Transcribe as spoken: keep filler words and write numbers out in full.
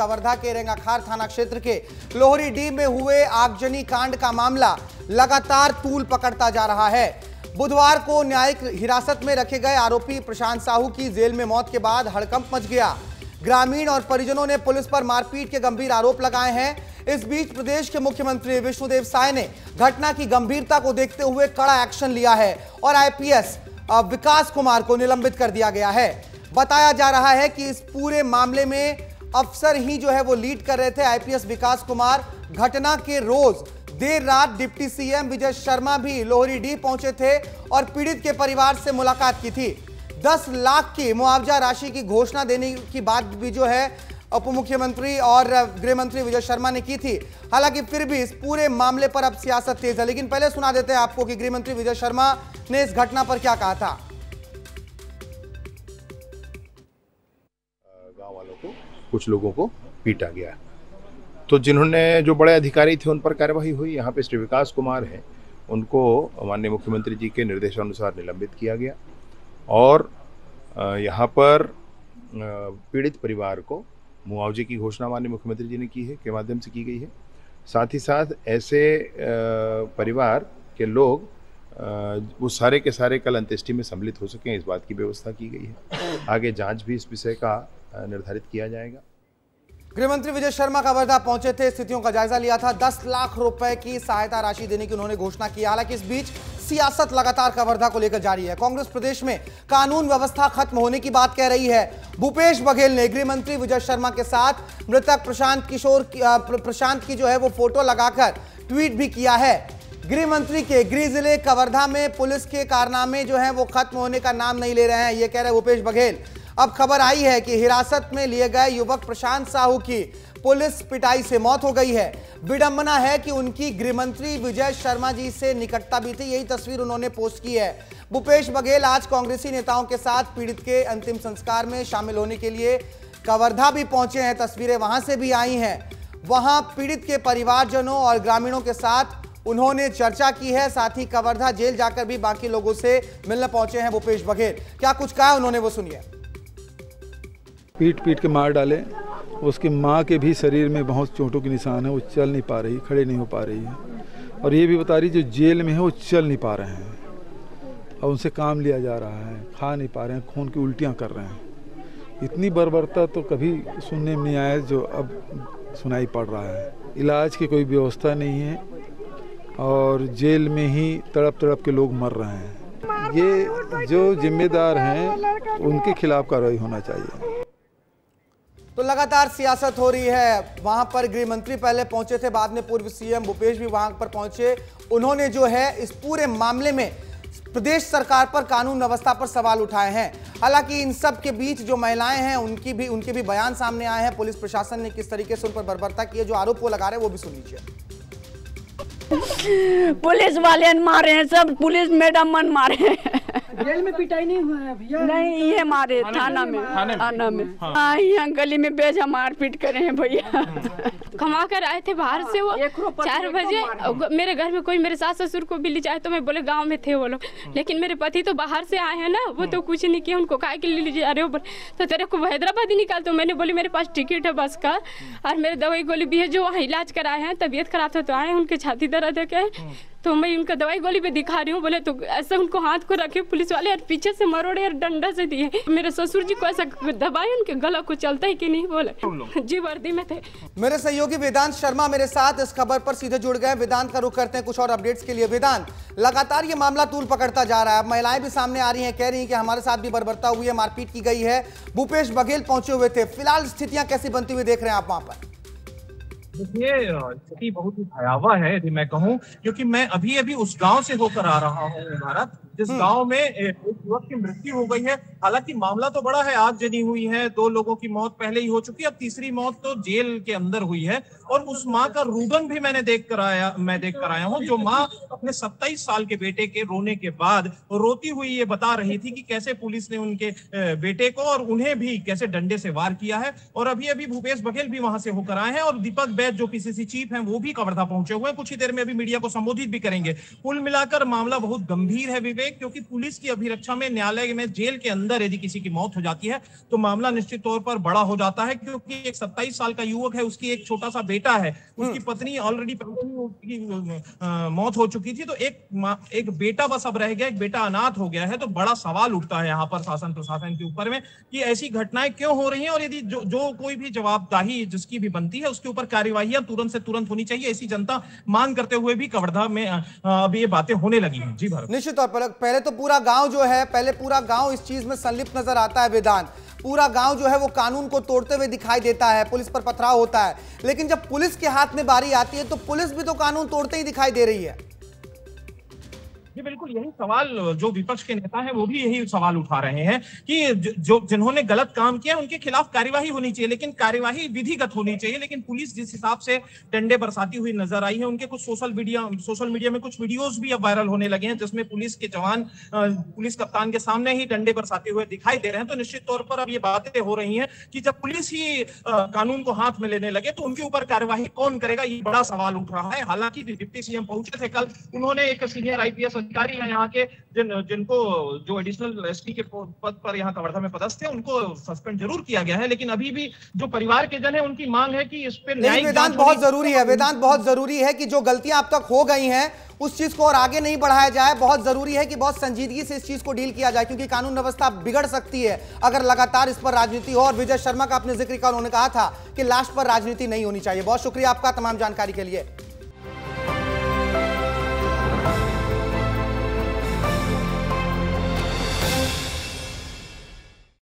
का वर्धा के रेंगाखार थाना क्षेत्र के लोहरीडीह में हुए आगजनी कांड का मामला लगातार तूल पकड़ता जा रहा है। बुधवार को न्यायिक हिरासत में रखे गए आरोपी प्रशांत साहू की जेल में मौत के बाद हड़कंप मच गया। ग्रामीण और परिजनों ने पुलिस पर मारपीट के गंभीर आरोप लगाए हैं। इस बीच प्रदेश के मुख्यमंत्री विष्णुदेव साय ने घटना की गंभीरता को देखते हुए कड़ा एक्शन लिया है और I P S Vikas Kumar को निलंबित कर दिया गया है। बताया जा रहा है कि इस पूरे मामले में अफसर ही जो है वो लीड कर रहे थे। I P S Vikas Kumar घटना के रोज देर रात deputy C M Vijay Sharma भी लोहरीडीह पहुंचे थे और पीड़ित के परिवार से मुलाकात की थी। दस लाख की मुआवजा राशि की घोषणा देने की बात भी जो है उप मुख्यमंत्री और गृह मंत्री विजय शर्मा ने की थी। हालांकि फिर भी इस पूरे मामले पर अब सियासत तेज है, लेकिन पहले सुना देते हैं आपको कि गृह मंत्री विजय शर्मा ने इस घटना पर क्या कहा था। गाँव वालों को, कुछ लोगों को पीटा गया, तो जिन्होंने जो बड़े अधिकारी थे उन पर कार्यवाही हुई। यहाँ पे श्री विकास कुमार हैं, उनको माननीय मुख्यमंत्री जी के निर्देशानुसार निलंबित किया गया और यहाँ पर पीड़ित परिवार को मुआवजे की घोषणा माननीय मुख्यमंत्री जी ने की है के माध्यम से की गई है। साथ ही साथ ऐसे परिवार के लोग वो सारे के सारे कल अंत्येष्टि में सम्मिलित हो सकें, इस बात की व्यवस्था की गई है। आगे जाँच भी इस विषय का निर्धारित किया जाएगा। गृहमंत्री विजय शर्मा का वर्धा पहुंचे थे, स्थितियों का जायजा लिया था। दस लाख रुपए की सहायता राशि देने की उन्होंने घोषणा की। हालांकि इस बीच सियासत लगातार कवर्धा को लेकर जारी है। कांग्रेस प्रदेश में कानून व्यवस्था खत्म होने की बात कह रही है। भूपेश बघेल ने गृहमंत्री विजय शर्मा के साथ मृतक प्रशांत किशोर प्रशांत की जो है वो फोटो लगाकर ट्वीट भी किया है। गृह मंत्री के गृह जिले कवर्धा में पुलिस के कारनामे जो है वो खत्म होने का नाम नहीं ले रहे हैं, ये कह रहे भूपेश बघेल। अब खबर आई है कि हिरासत में लिए गए युवक प्रशांत साहू की पुलिस पिटाई से मौत हो गई है। विडंबना है कि उनकी गृहमंत्री विजय शर्मा जी से निकटता भी थी, यही तस्वीर उन्होंने पोस्ट की है। भूपेश बघेल आज कांग्रेसी नेताओं के साथ पीड़ित के अंतिम संस्कार में शामिल होने के लिए कवर्धा भी पहुंचे हैं। तस्वीरें वहां से भी आई हैं। वहां पीड़ित के परिवारजनों और ग्रामीणों के साथ उन्होंने चर्चा की है। साथ ही कवर्धा जेल जाकर भी बाकी लोगों से मिलने पहुंचे हैं भूपेश बघेल। क्या कुछ कहा उन्होंने वो सुनिए। पीट पीट के मार डाले, उसकी माँ के भी शरीर में बहुत चोटों के निशान है। वो चल नहीं पा रही, खड़े नहीं हो पा रही है और ये भी बता रही जो जेल में है वो चल नहीं पा रहे हैं और उनसे काम लिया जा रहा है। खा नहीं पा रहे हैं, खून की उल्टियाँ कर रहे हैं। इतनी बर्बरता तो कभी सुनने में नहीं आया जो अब सुनाई पड़ रहा है। इलाज की कोई व्यवस्था नहीं है और जेल में ही तड़प तड़प के लोग मर रहे हैं। ये जो जिम्मेदार हैं उनके खिलाफ कार्रवाई होना चाहिए। तो लगातार सियासत हो रही है। वहां पर गृह मंत्री पहले पहुंचे थे, बाद में पूर्व सी एम भूपेश भी वहां पर पहुंचे। उन्होंने जो है इस पूरे मामले में प्रदेश सरकार पर, कानून व्यवस्था पर सवाल उठाए हैं। हालांकि इन सब के बीच जो महिलाएं हैं उनकी भी उनके भी बयान सामने आए हैं। पुलिस प्रशासन ने किस तरीके से उन पर बर्बरता की है, जो आरोप वो लगा रहे हैं, वो भी सुन लीजिए। पुलिस वाले मारे हैं, सब पुलिस मैडम मन मारे हैं। जेल में पिटाई नहीं हुआ है भैया? नहीं, ये मारे थाना में, थाना में हाँ, यहाँ गली में बेजा मार पीट करे हैं भैया। कमा कर आए थे बाहर से वो चार बजे। मेरे घर में कोई, मेरे सास ससुर को भी ले जाए तो मैं बोले गांव में थे वो लोग, लेकिन मेरे पति तो बाहर से आए हैं ना, वो तो कुछ नहीं किया। उनको काहे के लिए जा रहे हो? तो तेरे को हैदराबाद ही निकाल। तो मैंने बोली मेरे पास टिकट है बस का और मेरे दवाई गोली भी है, जो वहाँ इलाज कराए हैं। तबियत खराब था तो आए, उनके छाती दर्द है क्या, तो मैं उनका दवाई गोली पे दिखा रही हूँ। बोले तो ऐसा उनको हाथ को रखे पुलिस वाले और पीछे से मरोड़े और डंडा से दिए। मेरे ससुर जी को ऐसा दबाए, उनके गला को चलता है कि नहीं, बोले जी वर्दी में थे। मेरे सहयोगी वेदांत शर्मा मेरे साथ इस खबर पर सीधे जुड़ गए। वेदांत का रुख करते हैं कुछ और अपडेट्स के लिए। वेदांत, लगातार ये मामला तूल पकड़ता जा रहा है। महिलाएं भी सामने आ रही है, कह रही है कि हमारे साथ भी बर्बरता हुई है, मारपीट की गई है। भूपेश बघेल पहुंचे हुए थे। फिलहाल स्थितियां कैसी बनती हुई देख रहे हैं आप वहाँ पर? देखिए, स्थिति बहुत ही भयावह है यदि मैं कहूँ, क्योंकि मैं अभी अभी उस गांव से होकर आ रहा हूँ भारत, जिस गांव में एक युवक की मृत्यु हो गई है। हालांकि मामला तो बड़ा है, आगजनी हुई है, दो लोगों की मौत पहले ही हो चुकी है, अब तीसरी मौत तो जेल के अंदर हुई है। और उस माँ का रूदन भी मैंने देख कर आया मैं देख कर आया हूँ, जो माँ अपने सत्ताईस साल के बेटे के रोने के बाद रोती हुई ये बता रही थी कि कैसे पुलिस ने उनके बेटे को और उन्हें भी कैसे डंडे से वार किया है। और अभी अभी भूपेश बघेल भी वहां से होकर आए हैं और दीपक बैज जो पी सी सी चीफ है वो भी कवर्धा पहुंचे हुए हैं। कुछ ही देर में अभी मीडिया को संबोधित भी करेंगे। कुल मिलाकर मामला बहुत गंभीर है विवेक, क्योंकि पुलिस की अभिरक्षा में न्यायालय में जेल के अंदर अंदर यदि किसी की मौत हो जाती है तो मामला निश्चित तौर पर बड़ा हो जाता है, क्योंकि एक सत्ताईस साल का युवक है, उसकी एक छोटा सा बेटा है, उसकी पत्नी ऑलरेडी मौत हो चुकी थी, तो एक एक बेटा बस अब रह गया, एक बेटा अनाथ हो गया है। तो बड़ा सवाल उठता है यहाँ पर शासन प्रशासन के ऊपर में कि ऐसी घटनाएं क्यों हो रही हैं, और यदि जो, जो कोई भी जवाबदाही जिसकी भी बनती है उसके ऊपर कार्यवाही तुरंत से तुरंत होनी चाहिए। ऐसी जनता मांग करते हुए भी कवर्धा में अब ये बातें होने लगी हैं। जी भारत, निश्चित तौर पर पहले तो पूरा गांव जो है, पहले पूरा गांव इस चीज में संलिप्त नजर आता है वेदांत, पूरा गांव जो है वो कानून को तोड़ते हुए दिखाई देता है, पुलिस पर पथराव होता है, लेकिन जब पुलिस के हाथ में बारी आती है तो पुलिस भी तो कानून तोड़ते ही दिखाई दे रही है। जी बिल्कुल, यही सवाल जो विपक्ष के नेता हैं वो भी यही सवाल उठा रहे हैं कि जो जिन्होंने गलत काम किया उनके खिलाफ कार्यवाही होनी चाहिए, लेकिन कार्यवाही विधिगत होनी चाहिए। लेकिन पुलिस जिस हिसाब से डंडे बरसाती हुई नजर आई है, उनके कुछ सोशल मीडिया सोशल मीडिया में कुछ वीडियोस भी अब वायरल होने लगे हैं जिसमें पुलिस के जवान पुलिस कप्तान के सामने ही डंडे बरसाते हुए दिखाई दे रहे हैं। तो निश्चित तौर पर अब ये बातें हो रही है कि जब पुलिस ही कानून को हाथ में लेने लगे तो उनके ऊपर कार्यवाही कौन करेगा, ये बड़ा सवाल उठ रहा है। हालांकि डिप्टी सीएम पहुंचे थे कल, उन्होंने एक सीनियर आईपीएस अधिकारी है यहाँ के, जिन जिनको जो एडिशनल एसपी के पद पर यहाँ कवर्धा में पदस्थ थे, उनको सस्पेंड जरूर किया गया है, लेकिन अभी भी जो परिवार के जन है उनकी मांग है कि इस पे न्यायिक वेदांत बहुत जरूरी है वेदांत बहुत जरूरी है कि जो गलतियां अब तक हो गई हैं उस चीज को और आगे नहीं बढ़ाया जाए। बहुत जरूरी है कि बहुत संजीदगी से इस चीज को डील किया जाए, क्योंकि कानून व्यवस्था बिगड़ सकती है अगर लगातार इस पर राजनीति हो। और विजय शर्मा का अपने जिक्र का उन्होंने कहा था कि लास्ट पर राजनीति नहीं होनी चाहिए। बहुत शुक्रिया आपका तमाम जानकारी के लिए।